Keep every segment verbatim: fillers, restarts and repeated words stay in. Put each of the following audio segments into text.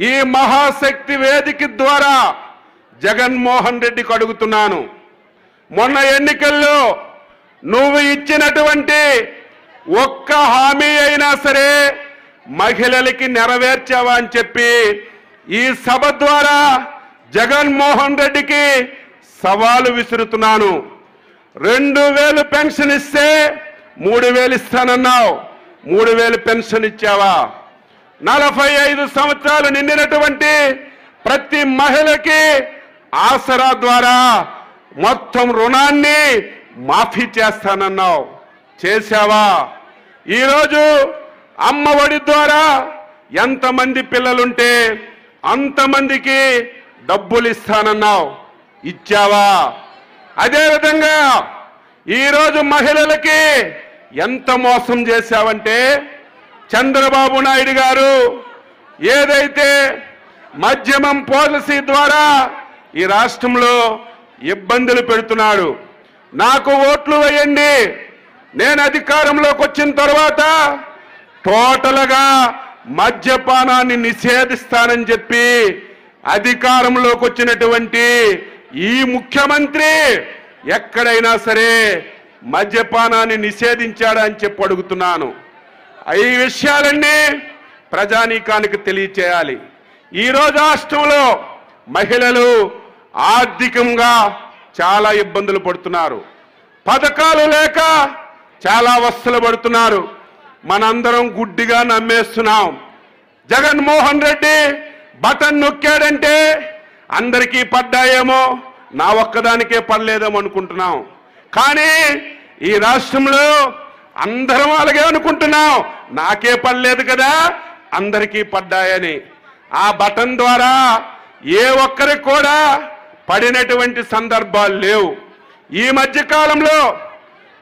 यह महाशक्ति वेदिक द्वारा जगन्मोहन रेड्डी को अडुगुतुन्नानु मोन्न एन्निकल्लो నువ్వు ఇచ్చినటువంటి ఒక్క హామీ అయినా సరే మహిళలకు నెరవేర్చావా అని చెప్పి ఈ సభ ద్వారా జగన్మోహన్ రెడ్డికి సవాలు విసురుతున్నాను। రెండు వేలు పెన్షన్ ఇస్తే మూడు వేలు ఇస్తానన్నావు, మూడు వేలు పెన్షన్ ఇచ్చావా? నలభై ఐదు సంవత్సరాలు నిండినటువంటి ప్రతి మహిళకి ఆసరా ద్వారా మొత్తం రుణాన్ని మాఫీ చేస్తానన్నావు, చేశావా? ఈ రోజు అమ్మఒడి ద్వారా ఎంతమంది పిల్లలుంటే అంతమందికి డబ్బులు ఇస్తానన్నావు, ఇచ్చావా? అదే విధంగా ఈ రోజు మహిళలకి ఎంత మోసం చేశావంటే చంద్రబాబు నాయుడు గారు ఏదైతే మధ్యమం పాలసీ ద్వారా ఈ రాష్ట్రంలో ఇబ్బందులు పెడుతున్నాడు। నాకు ఓట్లు వేయండి, నేను అధికారంలోకి వచ్చిన తర్వాత టోటల్గా మద్యపానాన్ని నిషేధిస్తానని చెప్పి అధికారంలోకి వచ్చినటువంటి ఈ ముఖ్యమంత్రి ఎక్కడైనా సరే మద్యపానాన్ని నిషేధించాడా అని చెప్పి అడుగుతున్నాను। ఈ విషయాలన్నీ ప్రజానీకానికి తెలియచేయాలి। ఈరోజు రాష్ట్రంలో మహిళలు ఆర్థికంగా చాలా ఇబ్బందులు పడుతున్నారు, పథకాలు లేక చాలా అవస్థలు పడుతున్నారు। మనందరం గుడ్డిగా నమ్మేస్తున్నాం జగన్మోహన్ రెడ్డి బటన్ నొక్కాడంటే అందరికీ పడ్డాయేమో, నా ఒక్కదానికే పడలేదేమో అనుకుంటున్నాం। కానీ ఈ రాష్ట్రంలో అందరం అలాగే అనుకుంటున్నాం, నాకే పడలేదు కదా అందరికీ పడ్డాయని। ఆ బటన్ ద్వారా ఏ ఒక్కరికి కూడా పడినటువంటి సందర్భాలు లేవు। ఈ మధ్య కాలంలో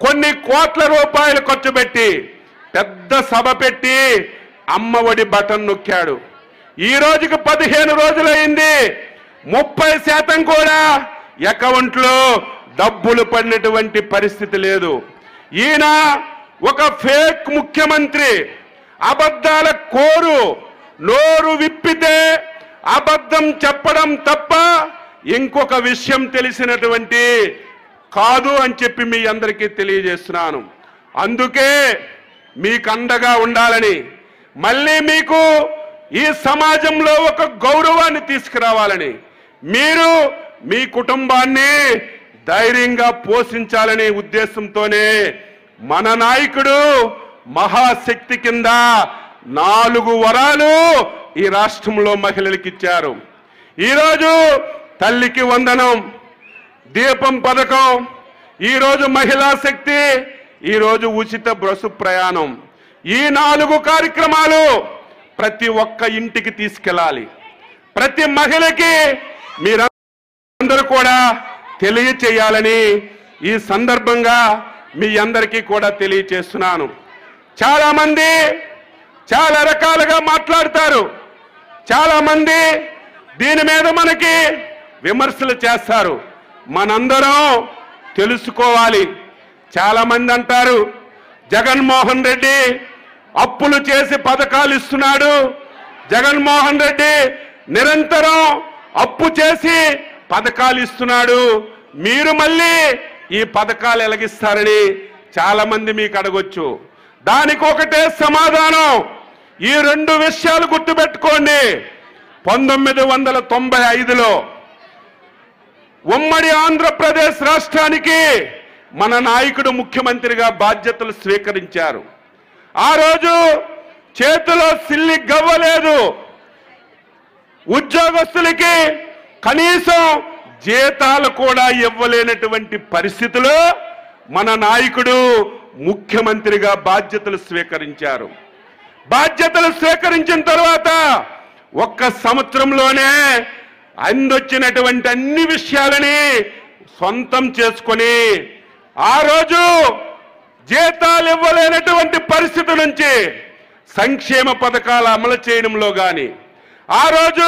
కొన్ని కోట్ల రూపాయలు ఖర్చు పెట్టి పెద్ద సభ పెట్టి అమ్మఒడి బటన్ నొక్కాడు। ఈ రోజుకి పదిహేను రోజులైంది, ముప్పై శాతం కూడా అకౌంట్లో డబ్బులు పడినటువంటి పరిస్థితి లేదు। ఈయన ఒక ఫేక్ ముఖ్యమంత్రి, అబద్ధాల కోరు, నోరు విప్పితే అబద్ధం చెప్పడం తప్ప ఇంకొక విషయం తెలిసినటువంటి కాదు అని చెప్పి మీ అందరికీ తెలియజేస్తున్నాను। అందుకే మీకు అండగా ఉండాలని, మళ్ళీ మీకు ఈ సమాజంలో ఒక గౌరవాన్ని తీసుకురావాలని, మీరు మీ కుటుంబాన్ని ధైర్యంగా పోషించాలనే ఉద్దేశంతోనే మన నాయకుడు మహాశక్తి కింద నాలుగు వరాలు ఈ రాష్ట్రంలో మహిళలకు ఇచ్చారు। ఈరోజు తల్లికి వందనం, దీపం పథకం, ఈరోజు మహిళా శక్తి, ఈరోజు ఉచిత బస్సు ప్రయాణం, ఈ నాలుగు కార్యక్రమాలు ప్రతి ఒక్క ఇంటికి తీసుకెళ్ళాలి, ప్రతి మహిళకి మీరందరూ కూడా తెలియచేయాలని ఈ సందర్భంగా మీ అందరికీ కూడా తెలియచేస్తున్నాను। చాలామంది చాలా రకాలుగా మాట్లాడతారు, చాలామంది దీని మీద మనకి విమర్శలు చేస్తారు, మనందరం తెలుసుకోవాలి। చాలామంది అంటారు జగన్మోహన్ రెడ్డి అప్పులు చేసి పథకాలు ఇస్తున్నాడు, జగన్మోహన్ రెడ్డి నిరంతరం అప్పు చేసి పథకాలు ఇస్తున్నాడు, మీరు మళ్ళీ ఈ పథకాలు ఎలగిస్తారని చాలామంది మీకు అడగొచ్చు। దానికి ఒకటే సమాధానం, ఈ రెండు విషయాలు గుర్తుపెట్టుకోండి। పంతొమ్మిది వందల తొంభై ఐదులో ఉమ్మడి ఆంధ్రప్రదేశ్ రాష్ట్రానికి మన నాయకుడు ముఖ్యమంత్రిగా బాధ్యతలు స్వీకరించారు। ఆ రోజు చేతిలో సిల్లి గవ్వలేదు, ఉద్యోగస్తులకి కనీసం జీతాలు కూడా ఇవ్వలేనటువంటి పరిస్థితిలో మన నాయకుడు ముఖ్యమంత్రిగా బాధ్యతలు స్వీకరించారు। బాధ్యతలు స్వీకరించిన తర్వాత ఒక్క సంవత్సరంలోనే అందొచ్చినటువంటి అన్ని విషయాలని సొంతం చేసుకొని ఆ రోజు జీతాలు ఇవ్వలేనటువంటి పరిస్థితి నుంచి సంక్షేమ పథకాలు అమలు చేయడంలో కానీ, ఆ రోజు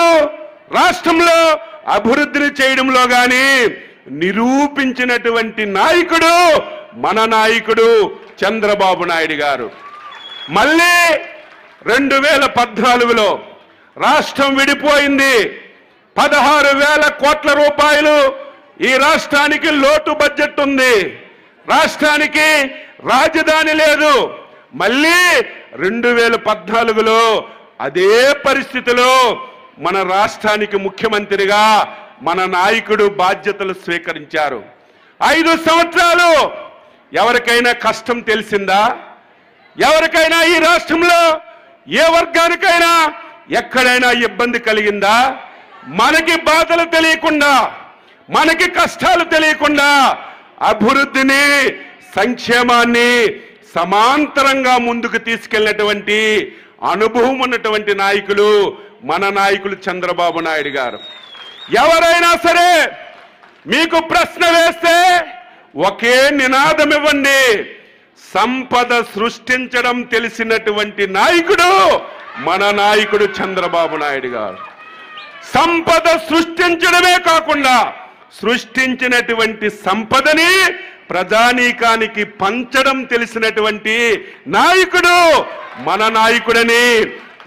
రాష్ట్రంలో అభివృద్ధిని చేయడంలో కానీ నిరూపించినటువంటి నాయకుడు మన నాయకుడు చంద్రబాబు నాయుడు గారు। మళ్ళీ రెండు వేల పద్నాలుగులో రాష్ట్రం విడిపోయింది పదహారు వేల కోట్ల రూపాయలు ఈ రాష్ట్రానికి లోటు బడ్జెట్ ఉంది రాష్ట్రానికి రాజధాని లేదు మళ్ళీ రెండు వేల పద్నాలుగు లో అదే పరిస్థితిలో మన రాష్ట్రానికి ముఖ్యమంత్రిగా మన నాయకుడు బాధ్యతలు స్వీకరించారు ఐదు సంవత్సరాలు ఎవరికైనా కష్టం తెలిసిందా ఎవరికైనా ఈ రాష్ట్రంలో ఏ వర్గానికైనా ఎక్కడైనా ఇబ్బంది కలిగిందా మనకి బాధలు తెలియకుండా మనకి కష్టాలు తెలియకుండా అభివృద్ధిని సంక్షేమాన్ని సమాంతరంగా ముందుకు తీసుకెళ్ళినటువంటి అనుభవం ఉన్నటువంటి నాయకులు మన నాయకులు చంద్రబాబు నాయుడు గారు ఎవరైనా సరే మీకు ప్రశ్న వేస్తే ఒకే నినాదం ఇవ్వండి సంపద సృష్టించడం తెలిసినటువంటి నాయకుడు మన నాయకుడు చంద్రబాబు నాయుడు గారు సంపద సృష్టించడమే కాకుండా సృష్టించినటువంటి సంపదని ప్రజానీకానికి పంచడం తెలిసినటువంటి నాయకుడు మన నాయకుడని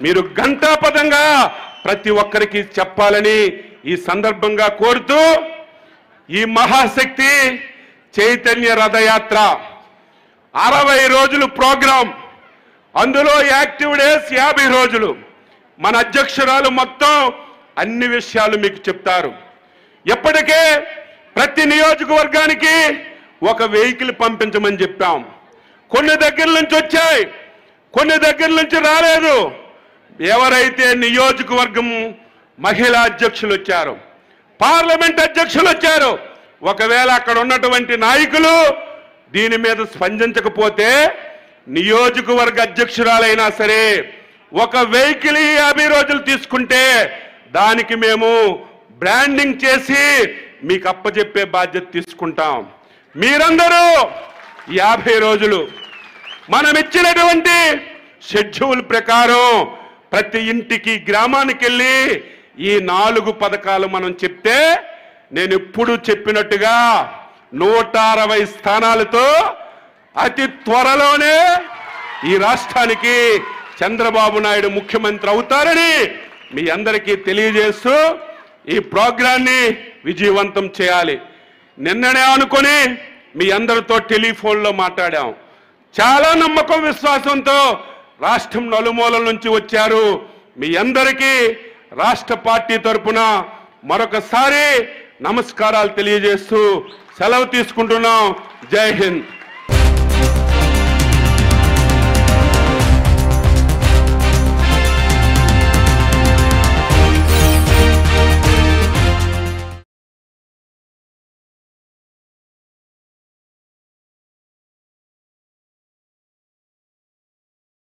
మీరు గంటాపదంగా ప్రతి ఒక్కరికి చెప్పాలని ఈ సందర్భంగా కోరుతూ ఈ మహాశక్తి చైతన్య రథయాత్ర అరవై రోజులు ప్రోగ్రాం అందులో యాక్టివ్ డేస్ యాభై రోజులు మన అధ్యక్షురాలు మొత్తం అన్ని విషయాలు మీకు చెప్తారు ఎప్పటికే ప్రతి నియోజకవర్గానికి ఒక వెహికల్ పంపించమని చెప్పాం కొన్ని దగ్గర నుంచి వచ్చాయి కొన్ని దగ్గర నుంచి రాలేదు ఎవరైతే నియోజకవర్గం మహిళా అధ్యక్షులు వచ్చారు పార్లమెంట్ అధ్యక్షులు వచ్చారు ఒకవేళ అక్కడ ఉన్నటువంటి నాయకులు దీని మీద స్పందించకపోతే నియోజకవర్గ అధ్యక్షురాలైనా సరే ఒక వెహికల్ యాభై రోజులు తీసుకుంటే దానికి మేము బ్రాండింగ్ చేసి మీకు అప్పచెప్పే బాధ్యత తీసుకుంటాం మీరందరూ యాభై రోజులు మనం ఇచ్చినటువంటి షెడ్యూల్ ప్రకారం ప్రతి ఇంటికి గ్రామానికి వెళ్ళి ఈ నాలుగు పథకాలు మనం చెప్తే నేను ఎప్పుడు చెప్పినట్టుగా నూట అరవై స్థానాలతో అతి త్వరలోనే ఈ రాష్ట్రానికి చంద్రబాబు నాయుడు ముఖ్యమంత్రి అవుతారని మీ అందరికీ తెలియజేస్తూ ఈ ప్రోగ్రాన్ని విజయవంతం చేయాలి నిన్ననే అనుకొని మీ అందరితో టెలిఫోన్లో మాట్లాడాం చాలా నమ్మకం విశ్వాసంతో రాష్ట్రం నలుమూలల నుంచి వచ్చారు మీ అందరికీ రాష్ట్ర పార్టీ తరఫున మరొకసారి నమస్కారాలు తెలియజేస్తూ సెలవు తీసుకుంటున్నాం జై హింద్